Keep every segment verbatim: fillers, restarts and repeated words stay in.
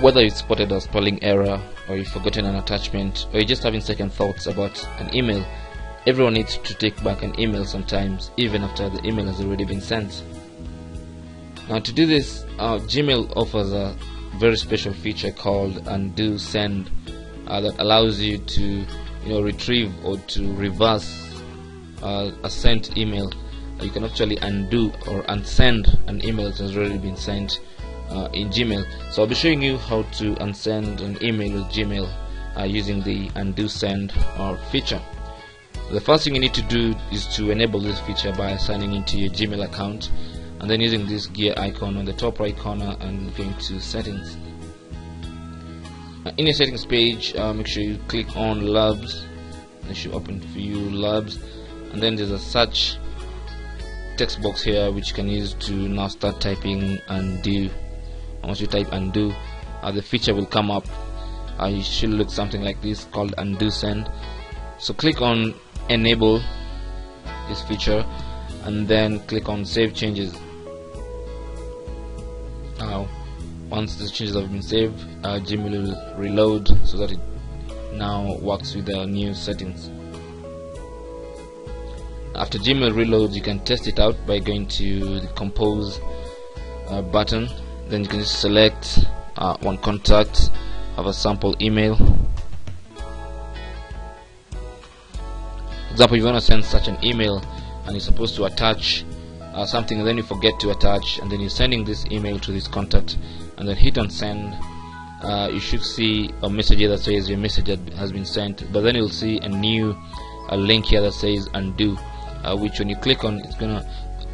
whether you spotted a spelling error, or you've forgotten an attachment, or you're just having second thoughts about an email. Everyone needs to take back an email sometimes, even after the email has already been sent. Now to do this, uh, Gmail offers a very special feature called undo send uh, that allows you to you know, retrieve or to reverse uh, a sent email. You can actually undo or unsend an email that has already been sent uh, in Gmail. So I'll be showing you how to unsend an email with Gmail uh, using the undo send or feature. The first thing you need to do is to enable this feature by signing into your Gmail account and then using this gear icon on the top right corner and going to settings. Uh, in your settings page, uh, make sure you click on Labs. It should open for you Labs, and then there's a search text box here which you can use to now start typing undo. Once you type undo, uh, the feature will come up. Uh, it should look something like this, called undo send. So click on enable this feature and then click on save changes. Now once the changes have been saved, uh, Gmail will reload so that it now works with the new settings. After Gmail reloads, you can test it out by going to the compose uh, button. Then you can just select uh, one contact, have a sample email. For example, if you want to send such an email and you're supposed to attach uh, something and then you forget to attach, and then you're sending this email to this contact and then hit on send, uh, you should see a message here that says your message has been sent, but then you'll see a new a link here that says undo, uh, which when you click on, it's gonna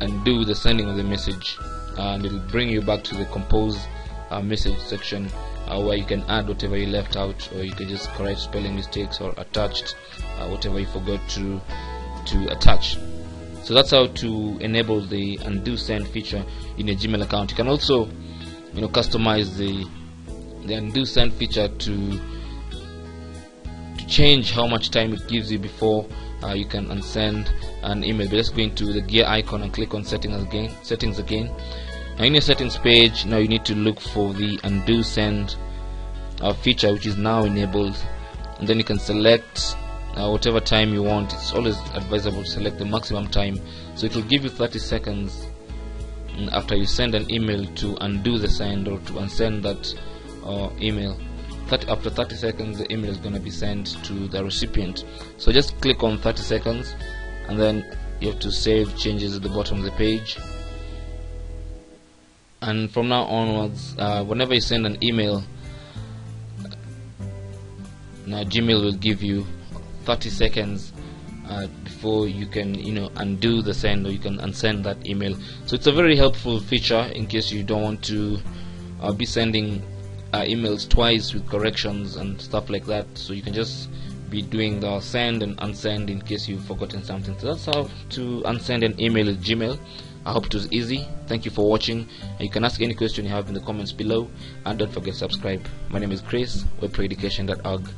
undo the sending of the message, uh, and it'll bring you back to the compose uh, message section uh, where you can add whatever you left out, or you can just correct spelling mistakes or attached uh, whatever you forgot to to attach. So that's how to enable the undo send feature in your Gmail account. You can also you know customize the the undo send feature to to change how much time it gives you before uh, you can unsend an email. But let's go into the gear icon and click on settings again. Settings again. Now in your settings page, now you need to look for the undo send uh, feature, which is now enabled, and then you can select uh, whatever time you want. It's always advisable to select the maximum time, so it will give you thirty seconds after you send an email to undo the send or to unsend that uh, email. After thirty seconds, the email is going to be sent to the recipient. So just click on thirty seconds, and then you have to save changes at the bottom of the page. And from now onwards, uh, whenever you send an email, now Gmail will give you thirty seconds uh, before you can, you know, undo the send, or you can unsend that email. So it's a very helpful feature in case you don't want to uh, be sending Uh, emails twice with corrections and stuff like that. So you can just be doing the send and unsend in case you've forgotten something. So that's how to unsend an email with Gmail. I hope it was easy. Thank you for watching. You can ask any question you have in the comments below, and don't forget to subscribe. My name is Chris, web pro education dot org.